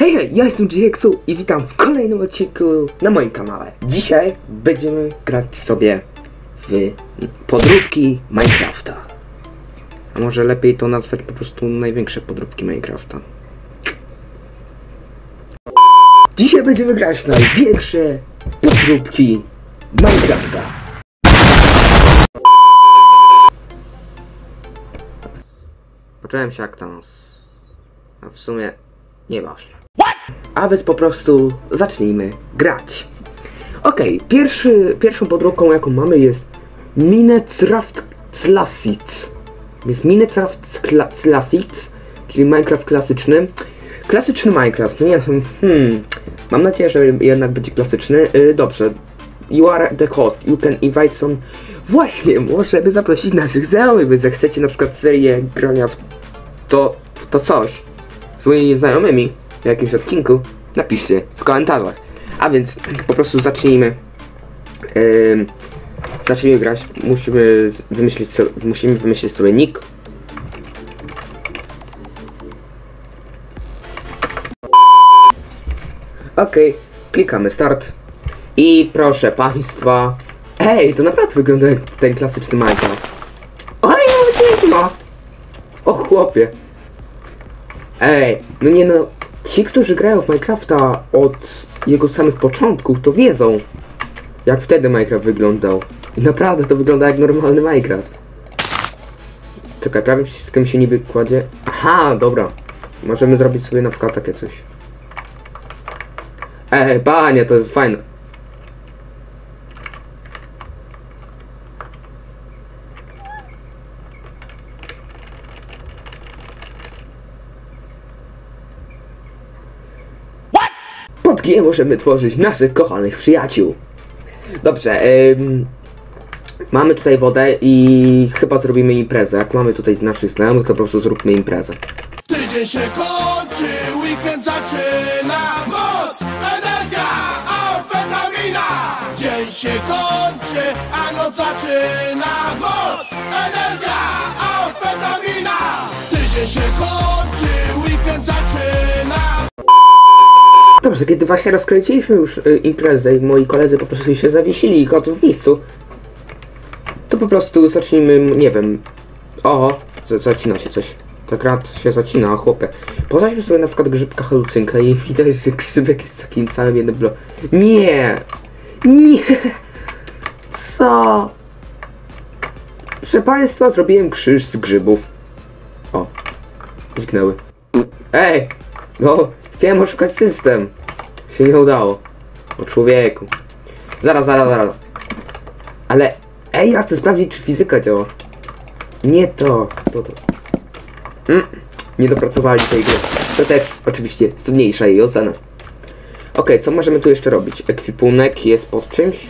Hej, hej, ja jestem GHexu i witam w kolejnym odcinku na moim kanale. Dzisiaj będziemy grać sobie w podróbki Minecrafta. A może lepiej to nazwać po prostu największe podróbki Minecrafta. Dzisiaj będziemy grać największe podróbki Minecrafta. Poczułem się jak tam. A w sumie nieważne. A więc po prostu zacznijmy grać. Okej, pierwszą podróbką jaką mamy jest Minecraft Classic. Jest Minecraft Classic, czyli Minecraft klasyczny. Klasyczny Minecraft, no nie wiem, mam nadzieję, że jednak będzie klasyczny. Dobrze, you are the host, you can invite some... Właśnie, możemy zaprosić naszych znajomych, więc jak chcecie na przykład serię grania w to coś z moimi znajomymi w jakimś odcinku, napiszcie w komentarzach. A więc po prostu zacznijmy. Zacznijmy grać, musimy wymyślić sobie nick. Okej, klikamy start. I proszę państwa. Hej, to naprawdę wygląda jak ten klasyczny Minecraft. Ojej, dzięki ma. O chłopie. Ej, no nie no. Ci, którzy grają w Minecrafta od jego samych początków, to wiedzą, jak wtedy Minecraft wyglądał. I naprawdę to wygląda jak normalny Minecraft. Czekaj, prawie wszystkim się niby kładzie. Aha, dobra. Możemy zrobić sobie na przykład takie coś. Ej, panie, to jest fajne. What? Pod G możemy tworzyć naszych kochanych przyjaciół. Dobrze, mamy tutaj wodę i chyba zrobimy imprezę. Jak mamy tutaj z naszych znajomych, to po prostu zróbmy imprezę. Tydzień się kończy, weekend zaczyna moc, energia, amfetamina. Dzień się kończy, a noc zaczyna moc, energia, amfetamina. Tydzień się kończy, weekend zaczyna. Dobrze, kiedy właśnie rozkręciliśmy już imprezę i moi koledzy po prostu się zawiesili i chodzą w miejscu, to po prostu zacznijmy, nie wiem, oho, zacina się coś. Tak rad się zacina, chłopie. Poznaśmy sobie na przykład grzybka halucynkę i widać, że grzybek jest takim całym jednym blo... Nie! Nie! Co? Proszę państwa, zrobiłem krzyż z grzybów. O. Zniknęły. Ej! No, chciałem oszukać system. Się nie udało. O człowieku. Zaraz. Ale... Ej, ja chcę sprawdzić, czy fizyka działa. Nie to. Nie dopracowali tej gry. To też oczywiście trudniejsza jej ocena. Okej, co możemy tu jeszcze robić? Ekwipunek jest pod czymś.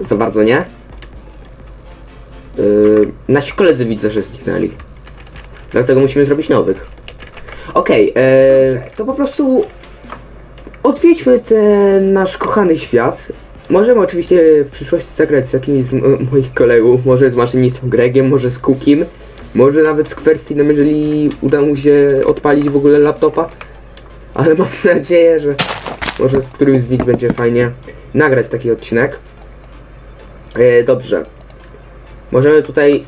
Za bardzo nie. Nasi koledzy widzę, że zniknęli. Dlatego musimy zrobić nowych. Okej, to po prostu odwiedźmy ten nasz kochany świat. Możemy oczywiście w przyszłości zagrać z jakimiś z moich kolegów, może z maszynistą Gregiem, może z Cookiem, może nawet z kwestią, jeżeli uda mu się odpalić w ogóle laptopa, ale mam nadzieję, że może z którymś z nich będzie fajnie nagrać taki odcinek. Dobrze, możemy tutaj,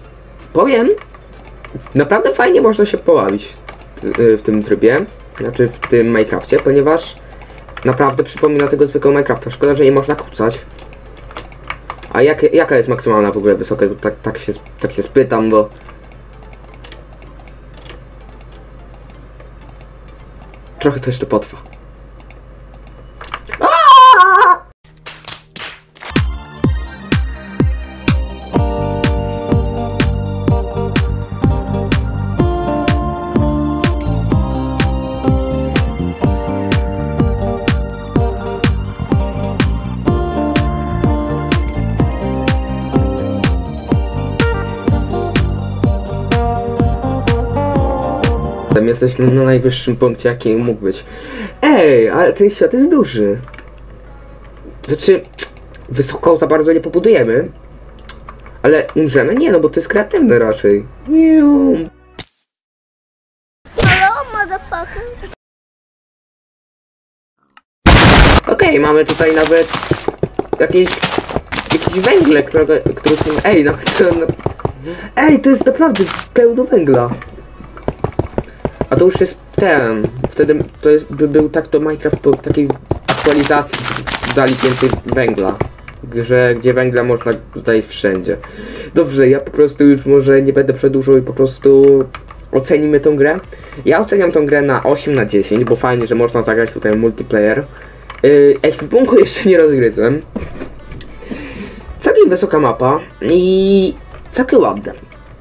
powiem, naprawdę fajnie można się poławić w tym trybie, znaczy w tym Minecrafcie, ponieważ naprawdę przypomina tego zwykłego Minecrafta. Szkoda, że nie można kucać. A jaka jest maksymalna w ogóle wysokość? Tak się spytam, bo... Trochę to jeszcze potrwa. Jesteśmy na najwyższym punkcie, jaki mógł być. Ej, ale ten świat jest duży. Znaczy, wysoko za bardzo nie pobudujemy, Ale umrzemy? Nie, no bo to jest kreatywne raczej. Hello, motherfucker. Okej, mamy tutaj nawet jakieś węgle, które są... Ej, no ej, to jest naprawdę pełno węgla. A to już jest ten... Wtedy to jest, by był tak to Minecraft po takiej aktualizacji dali więcej węgla. Gdzie węgla można tutaj wszędzie. Dobrze, ja po prostu już może nie będę przedłużał i po prostu ocenimy tą grę. Ja oceniam tą grę na 8/10, bo fajnie, że można zagrać tutaj multiplayer. Ekwipunku jeszcze nie rozgryzłem. Całkiem wysoka mapa i całkiem ładne.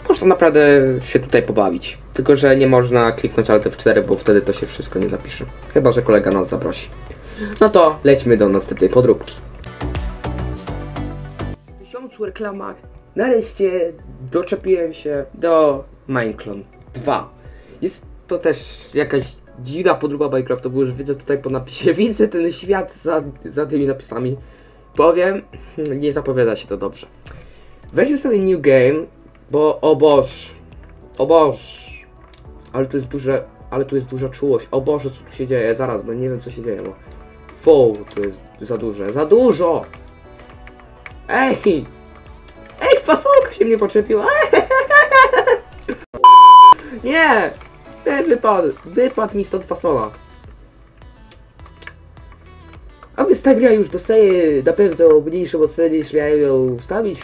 Można naprawdę się tutaj pobawić. Tylko, że nie można kliknąć Alt F4, bo wtedy to się wszystko nie zapisze. Chyba, że kolega nas zaprosi. No to lećmy do następnej podróbki. W 1000 reklamach nareszcie doczepiłem się do MineClone 2. Jest to też jakaś dziwna podróba Minecrafta, bo już widzę tutaj po napisie, widzę ten świat za tymi napisami. Powiem, nie zapowiada się to dobrze. Weźmy sobie New Game, bo o Boż, ale tu jest duża czułość, o Boże, co tu się dzieje, zaraz, bo nie wiem co się dzieje, bo fuuu, to jest za dużo, ej, fasolka się mnie poczepiła, nie, wypadł mi stąd fasola. A więc ta gra już dostaje na pewno mniejszą ocenę niż miałem ją wstawić.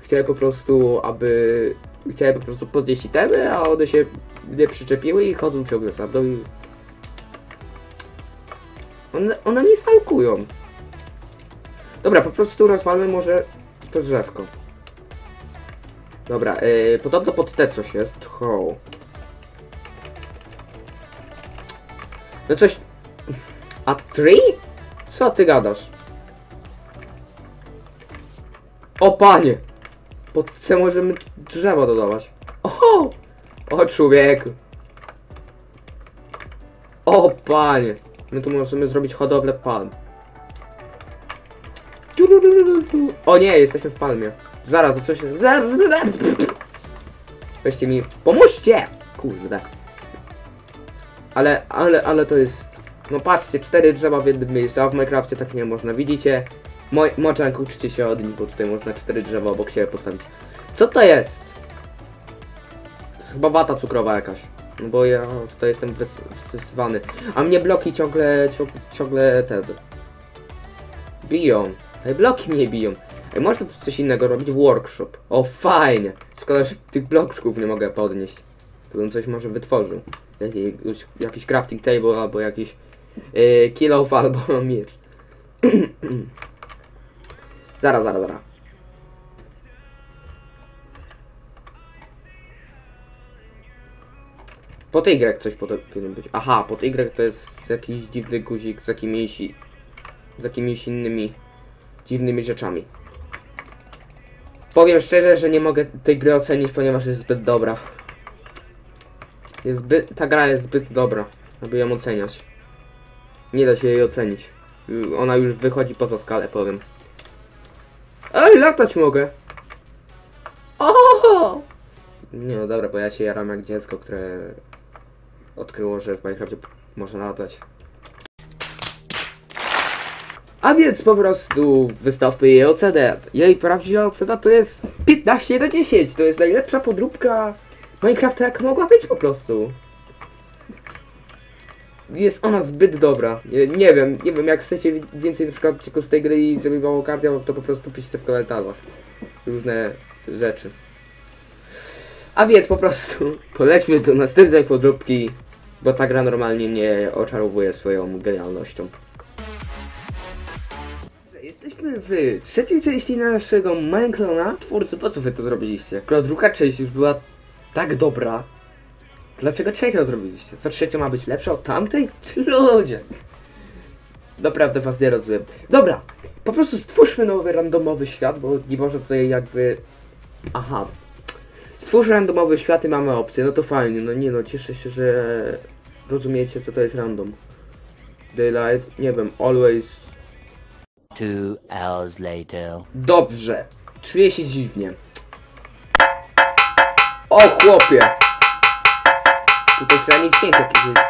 Chciałem po prostu podnieść itemy, a one się nie przyczepiły i chodzą ciągle za mną i... One mnie stalkują. Dobra, po prostu rozwalmy może to drzewko. Dobra, podobno pod te coś jest. No coś... A tree? Co ty gadasz? O panie! Pod C możemy drzewa dodawać. Oho! O człowieku! O panie! My tu możemy zrobić hodowlę palm. O nie, jesteśmy w palmie. Zaraz, to coś... Weźcie mi... Pomóżcie! Kurde. Ale to jest... No patrzcie, 4 drzewa w jednym miejscu, a w Minecrafcie tak nie można, widzicie? Mojang, uczcie się od nich, bo tutaj można 4 drzewa obok siebie postawić. Co to jest? To jest chyba wata cukrowa jakaś. No bo ja tutaj jestem wysysywany. A mnie bloki ciągle te... biją. Ej, bloki mnie biją. Ej, można tu coś innego robić? Workshop. O, fajnie. Szkoda, że tych bloczków nie mogę podnieść. To bym coś może wytworzył. Jakiś crafting table, albo jakiś... kill-off, albo miecz. zaraz. Pod Y coś powinien być. Aha, pod Y to jest jakiś dziwny guzik z jakimiś innymi dziwnymi rzeczami. Powiem szczerze, że nie mogę tej gry ocenić, ponieważ jest zbyt dobra. Ta gra jest zbyt dobra, aby ją oceniać. Nie da się jej ocenić. Ona już wychodzi poza skalę, powiem. Ej, latać mogę! Oho! Nie, no dobra, bo ja się jaram jak dziecko, które odkryło, że w Minecrafcie można latać. A więc po prostu wystawmy jej ocenę. Jej prawdziwa ocena to jest 15/10. To jest najlepsza podróbka Minecrafta, jak mogła być po prostu. Jest ona zbyt dobra. Nie wiem, jak chcecie więcej na przykład z tej gry i żeby mało karty, to po prostu piszcie w komentarzach różne rzeczy. A więc po prostu polećmy do następnej podróbki, bo ta gra normalnie mnie oczarowuje swoją genialnością. Jesteśmy w trzeciej części naszego MineClone'a. Twórcy, po co wy to zrobiliście? Skoro druga część już była tak dobra, dlaczego trzecią zrobiliście? Co trzecia ma być lepsza od tamtej? Ludzie! Naprawdę was nie rozumiem. Dobra, po prostu stwórzmy nowy randomowy świat, bo nie może tutaj jakby... Aha. Stwórz randomowy świat i mamy opcję, no to fajnie, no nie no, cieszę się, że rozumiecie co to jest random. Daylight, nie wiem, always... 2 hours later. Dobrze, czuję się dziwnie. O chłopie! Tutaj przynajmniej dźwięk jakiś jest.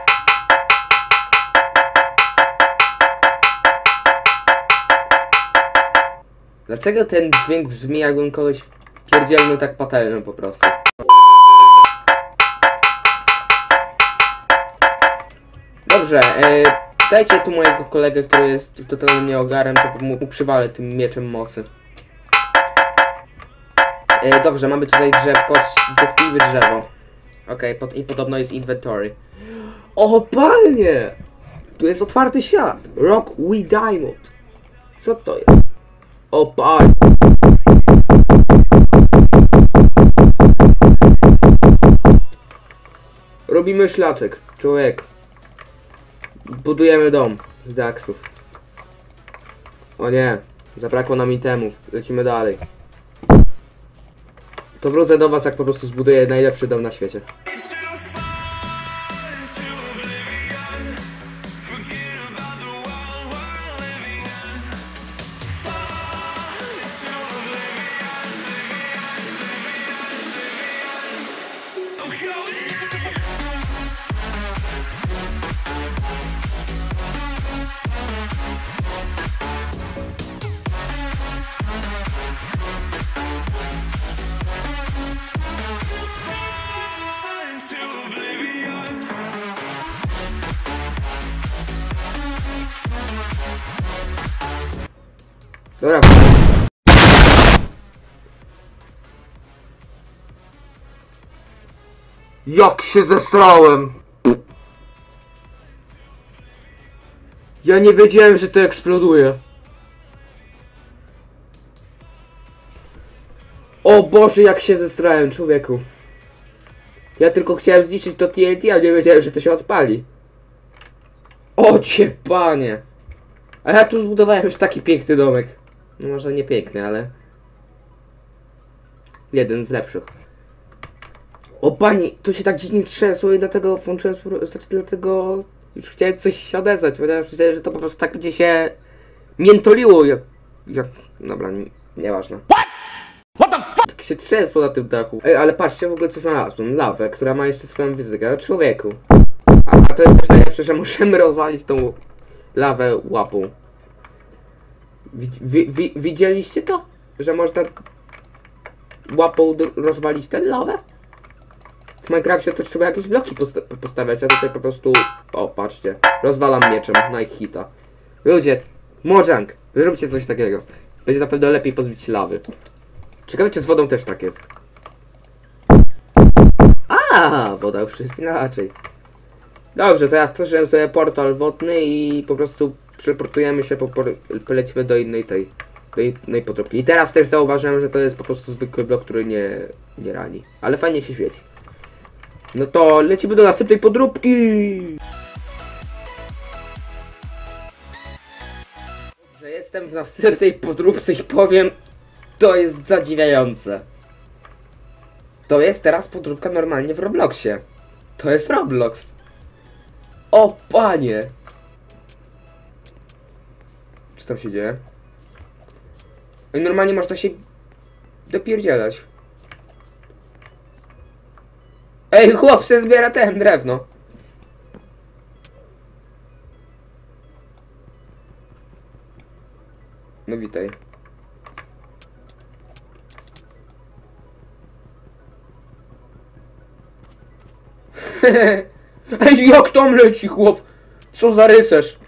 Dlaczego ten dźwięk brzmi, jakbym kogoś pierdzielnął tak patelną po prostu? Dobrze, dajcie tu mojego kolegę, który jest totalnie ogarem, to mu przywalę tym mieczem mocy. Dobrze, mamy tutaj drzewko, zetnijmy drzewo. Okej, i podobno jest inventory. O panie! Tu jest otwarty świat. Rock we diamond. Co to jest? O panie! Robimy szlaczek, człowiek. Budujemy dom z diaksów. O nie, zabrakło nam itemów. Lecimy dalej. To wrócę do was, jak po prostu zbuduję najlepszy dom na świecie. Dobra. Jak się zesrałem! Ja nie wiedziałem, że to eksploduje. O Boże, jak się zesrałem, człowieku. Ja tylko chciałem zniszczyć to TNT, ale nie wiedziałem, że to się odpali. O cię panie! A ja tu zbudowałem już taki piękny domek. No może nie piękny, ale... jeden z lepszych. O pani, to się tak dziwnie trzęsło i dlatego włączyłem... Znaczy dlatego... już chciałem coś się odezwać, ponieważ myślałem, że to po prostu tak będzie się... miętoliło jak... Dobra, nieważne. What the fuck? Tak się trzęsło na tym dachu. Ej, ale patrzcie w ogóle co znalazłem. Lawę, która ma jeszcze swoją fizykę. Człowieku. A to jest też najlepsze, że możemy rozwalić tą... lawę łapą. Widzieliście to? Że można łapą rozwalić tę lawę? W Minecrafcie to trzeba jakieś bloki postawiać, a tutaj po prostu... O, patrzcie. Rozwalam mieczem na ich hita. Ludzie, Mojang, zróbcie coś takiego. Będzie na pewno lepiej pozbyć lawy. Ciekawe, czy z wodą też tak jest. A, woda już jest inaczej. Dobrze, teraz tworzyłem sobie portal wodny i po prostu przeportujemy się, polecimy do innej tej, podróbki. I teraz też zauważyłem, że to jest po prostu zwykły blok, który nie rani. Ale fajnie się świeci. No to lecimy do następnej podróbki! Dobrze, jestem w następnej podróbce i powiem, to jest zadziwiające. To jest teraz podróbka normalnie w Robloxie. To jest Roblox. O panie! Co tam się dzieje? I normalnie można się dopierdzielać. Ej, chłopcze, zbiera ten drewno. No witaj. Ej, jak tam leci chłop? Co za rycerz?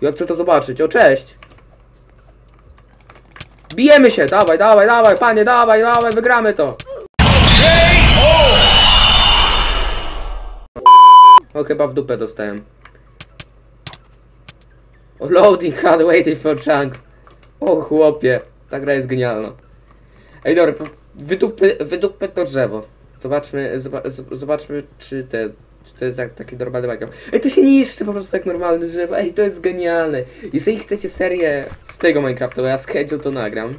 Ja chcę to zobaczyć, o cześć! Bijemy się, dawaj, dawaj, dawaj, panie, dawaj, dawaj, wygramy to! O, chyba w dupę dostałem. O, loading hard waiting for chunks. O chłopie, ta gra jest genialna. Ej, dobra, wydupę to drzewo. Zobaczmy, czy to jest taki normalny Minecraft. Ej, to się niszczy po prostu jak normalny drzewa. Ej, to jest genialne. Jeżeli chcecie serię z tego Minecrafta, bo ja z chęcią to nagram.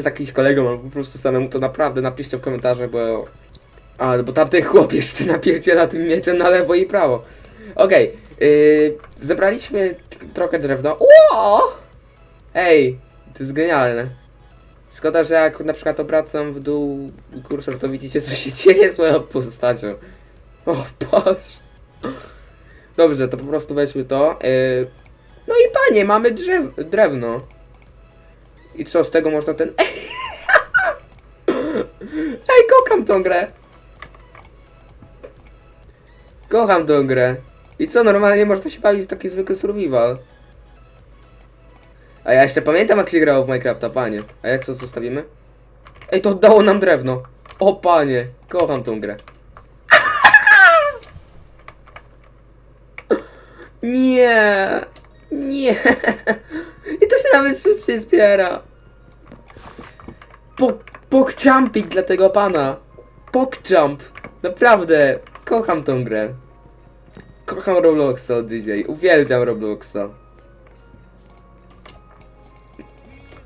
Z jakimś kolegą albo po prostu samemu, to naprawdę napiszcie w komentarzach, bo... Albo tamten chłop jeszcze napierdziela tym mieczem na lewo i prawo. Okej, zebraliśmy trochę drewna. Ej, to jest genialne. Szkoda, że jak na przykład obracam w dół kursor, to widzicie, co się dzieje z moją postacią. O Boże. Dobrze, to po prostu weźmy to. No i panie, mamy drewno. I co, z tego można ten... Ej, kocham tą grę. Kocham tą grę. I co, normalnie można się bawić w taki zwykły survival. A ja jeszcze pamiętam, jak się grało w Minecrafta, panie. A jak co zostawimy? Ej, to dało nam drewno. O panie, kocham tą grę. Nie, nie. I to się nawet szybciej zbiera. Pokjumping dla tego pana. Pokjump. Naprawdę, kocham tą grę. Kocham Robloxa od dzisiaj. Uwielbiam Robloxa.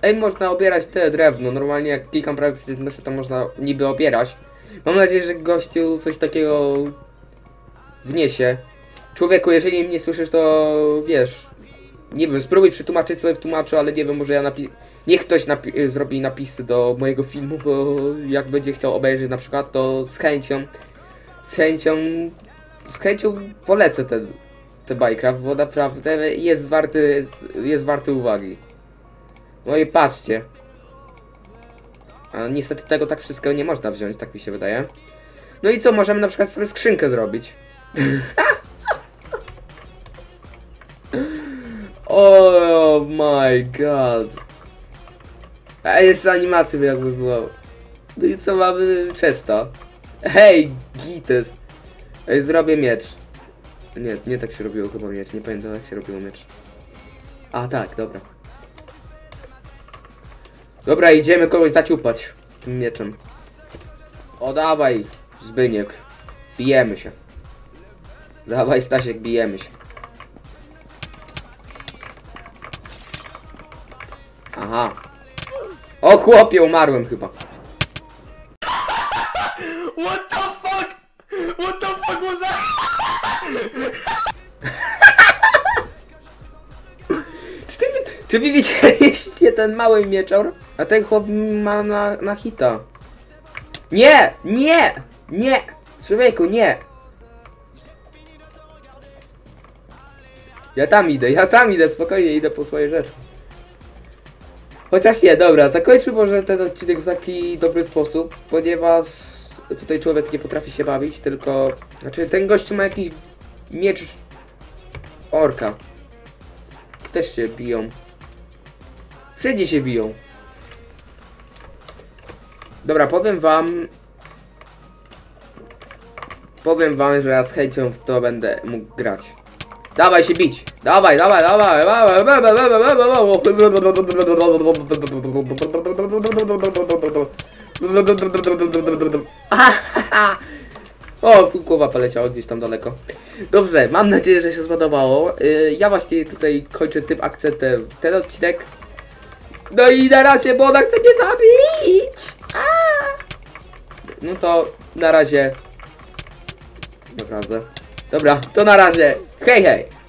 Ej, można obierać te drewno. Normalnie jak klikam prawie przycisk myszy, to można niby obierać. Mam nadzieję, że gościu coś takiego wniesie. Człowieku, jeżeli mnie słyszysz, to wiesz. Nie wiem, spróbuj przetłumaczyć sobie w tłumaczu, ale nie wiem, może ja niech ktoś zrobi napisy do mojego filmu, bo jak będzie chciał obejrzeć na przykład, to z chęcią polecę te Minecraft, bo naprawdę jest warty uwagi. No i patrzcie. A niestety tego tak wszystkiego nie można wziąć, tak mi się wydaje. No i co, możemy na przykład sobie skrzynkę zrobić. Oh my god. A jeszcze animacje by jakby było. No i co mamy przez to? Hej, gites. Ej, zrobię miecz. Nie tak się robiło chyba miecz. Nie pamiętam, jak się robiło miecz. A tak, dobra. Dobra, idziemy kogoś zaciupać tym mieczem. O, dawaj, Zbyniek. Bijemy się. Dawaj, Stasiek, bijemy się. Aha. O chłopie, umarłem chyba. What the fuck? What the fuck was that? Czy wy widzieliście ten mały mieczor? A ten chłop ma na hita. Nie! Nie! Nie! Człowieku, nie! Ja tam idę, spokojnie idę po swoje rzeczy. Chociaż nie, dobra, zakończmy może ten odcinek w taki dobry sposób, ponieważ tutaj człowiek nie potrafi się bawić, tylko... Znaczy, ten gościu ma jakiś miecz orka. Też się biją. Wszędzie się biją. Dobra, powiem wam, że ja z chęcią w to będę mógł grać. Dawaj się bić! Dawaj, dawaj, dawaj! O, głowa poleciała gdzieś tam daleko. Dobrze, mam nadzieję, że się spodobało. Ja właśnie tutaj kończę tym akcentem ten odcinek. No i na razie, bo ona chce mnie zabić! No to na razie. Naprawdę. Dobra, to na razie. Hej, hej!